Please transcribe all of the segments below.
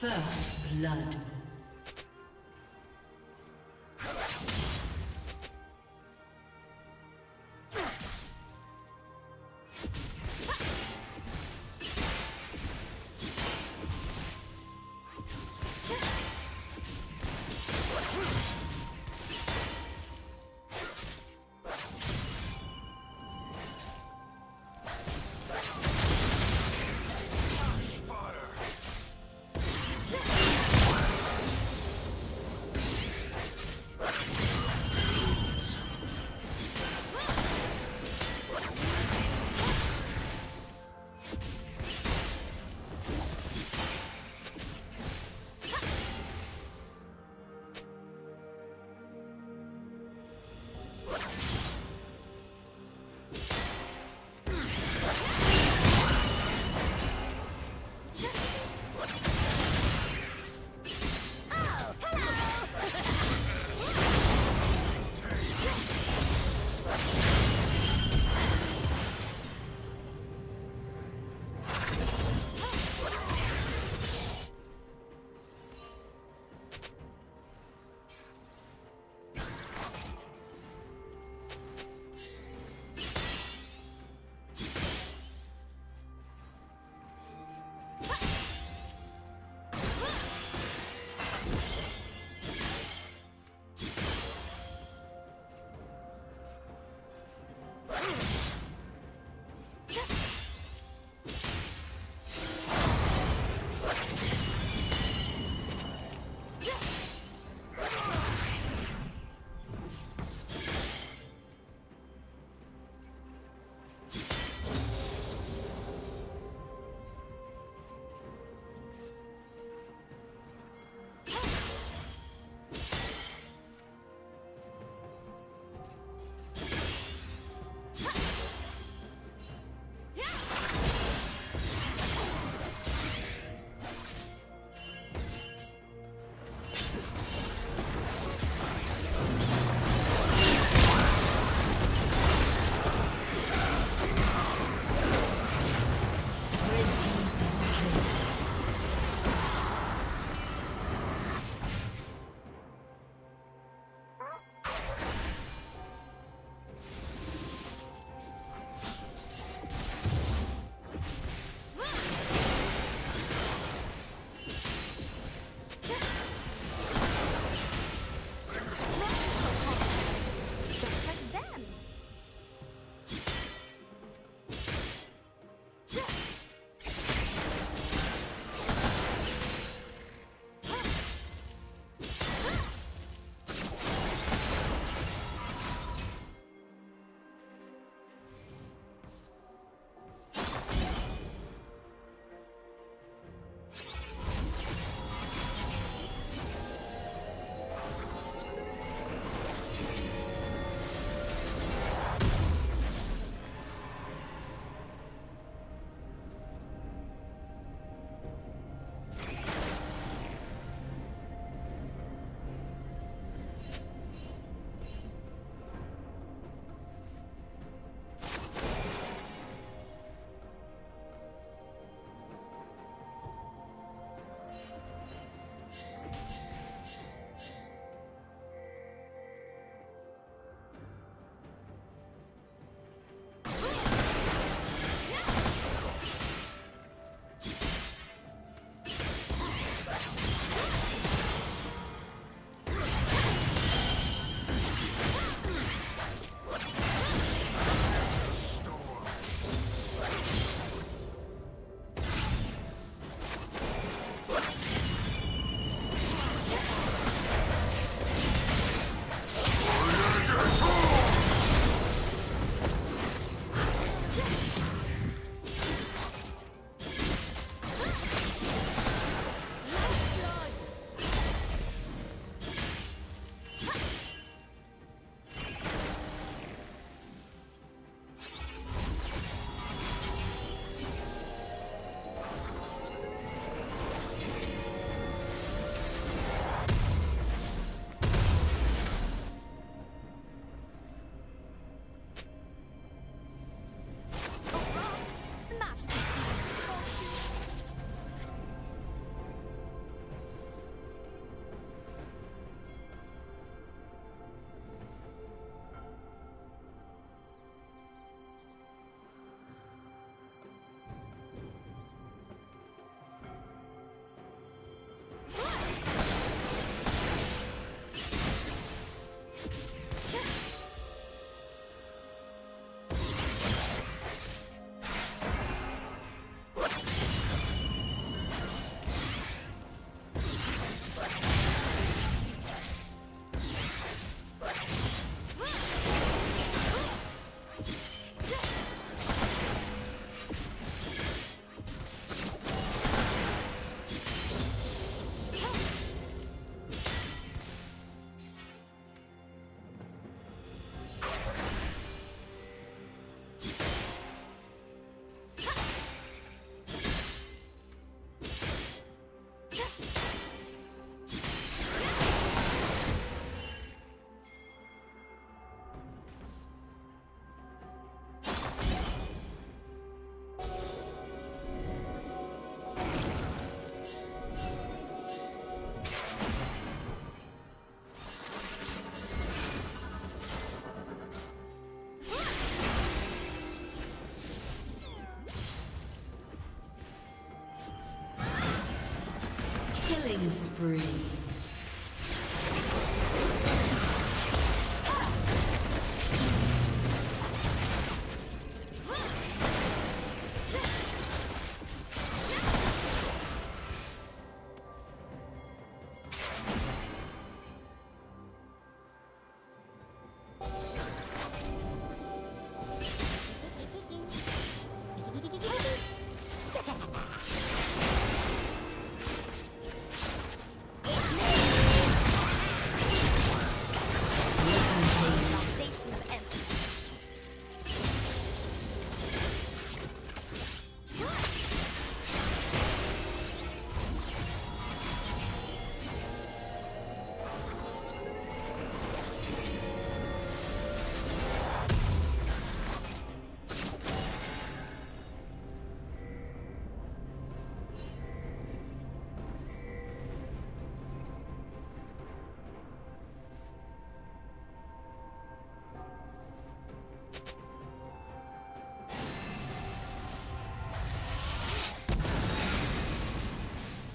First blood. Killing spree.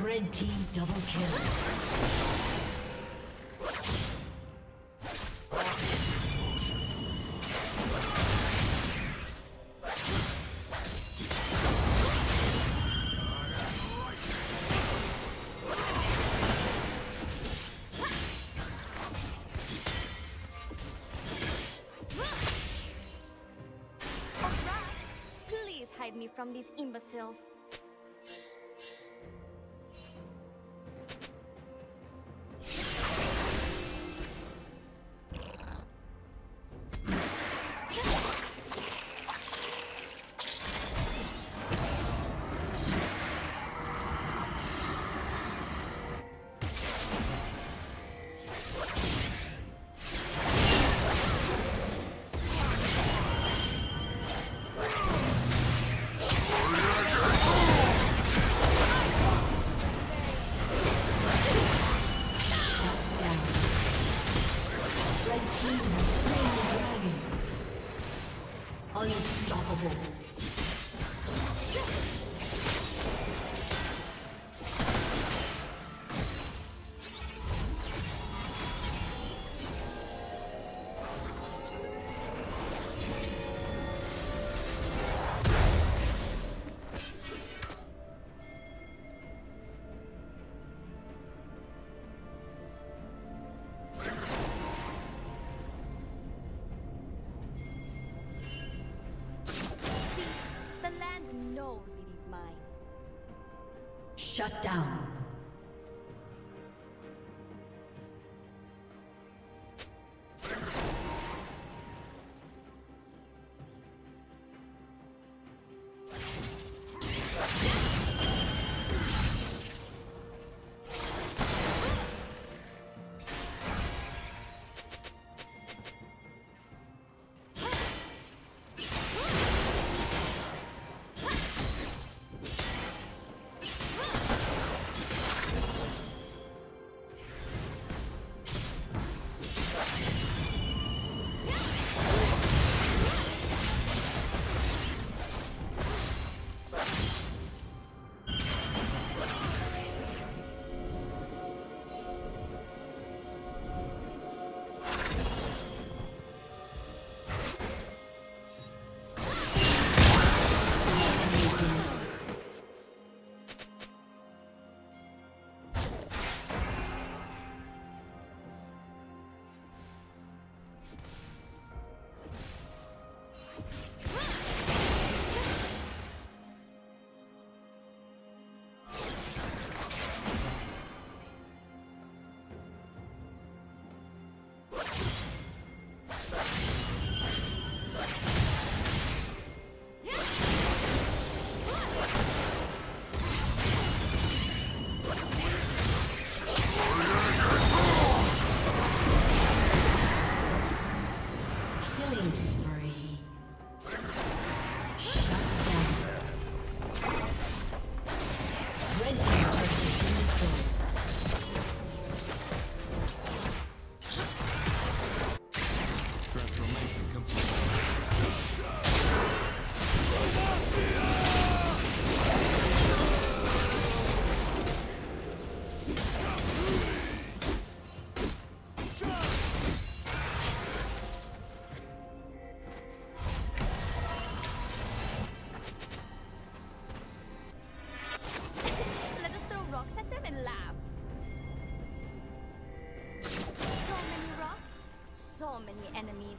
Red team double kill. Please hide me from these imbeciles. Shut down. so many enemies.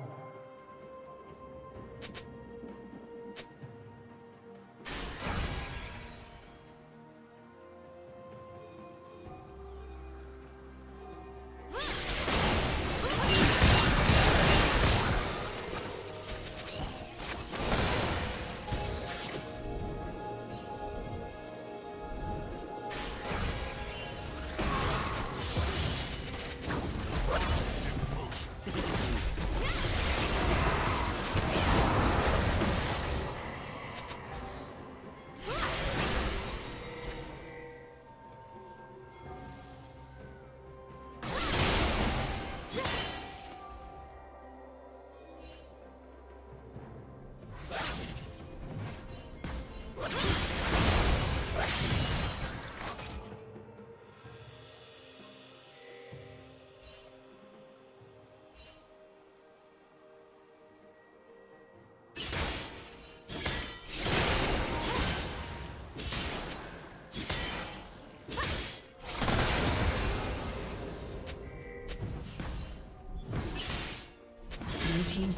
Team's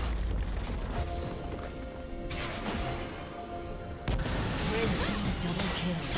Red team double kill.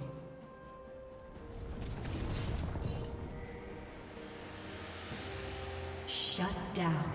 Shut down.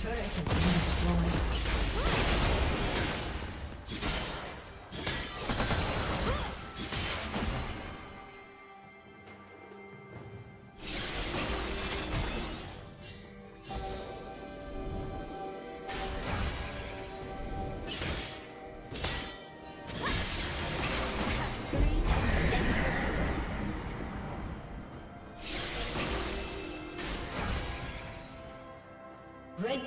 team's turret has been destroyed. Red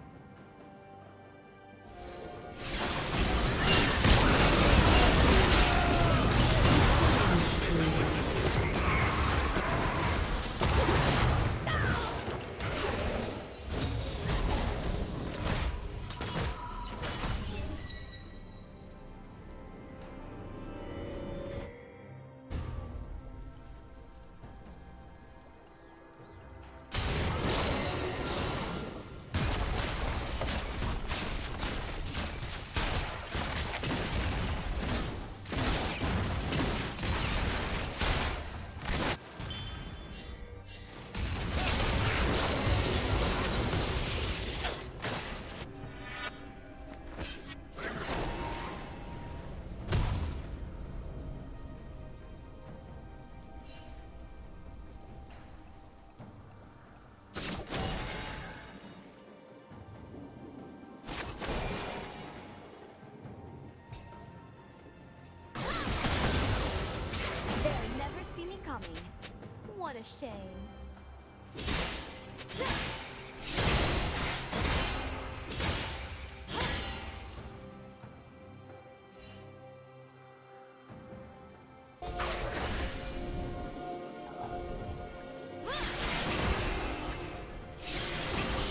What a shame.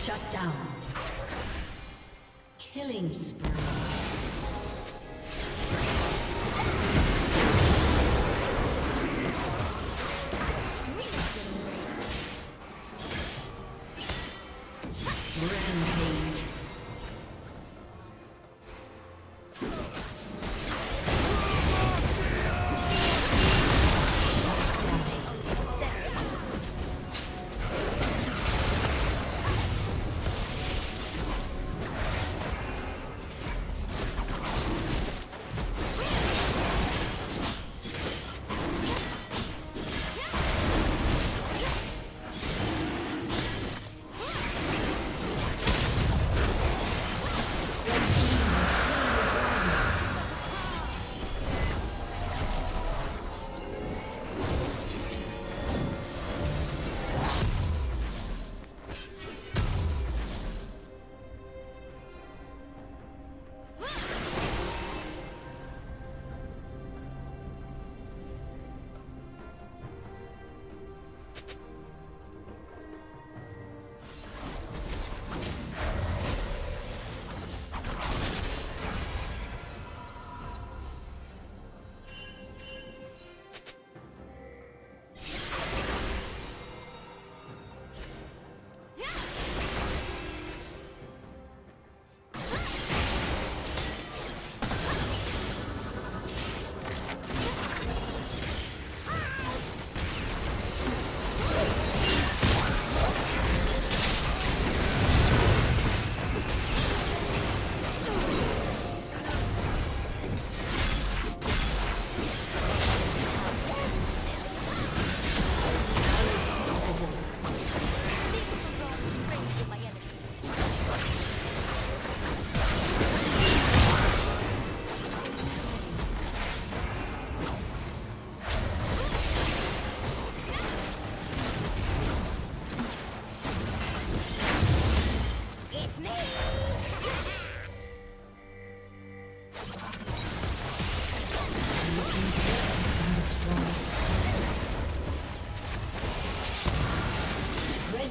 Shut down. Killing spree.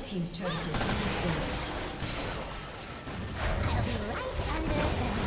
Team's turret has been destroyed. I'll be right under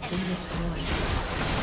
has been destroyed.